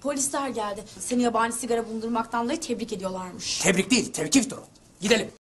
Polisler geldi. Seni yabani sigara bulundurmaktan dolayı tebrik ediyorlarmış. Tebrik değil, tevkiftir o. Gidelim.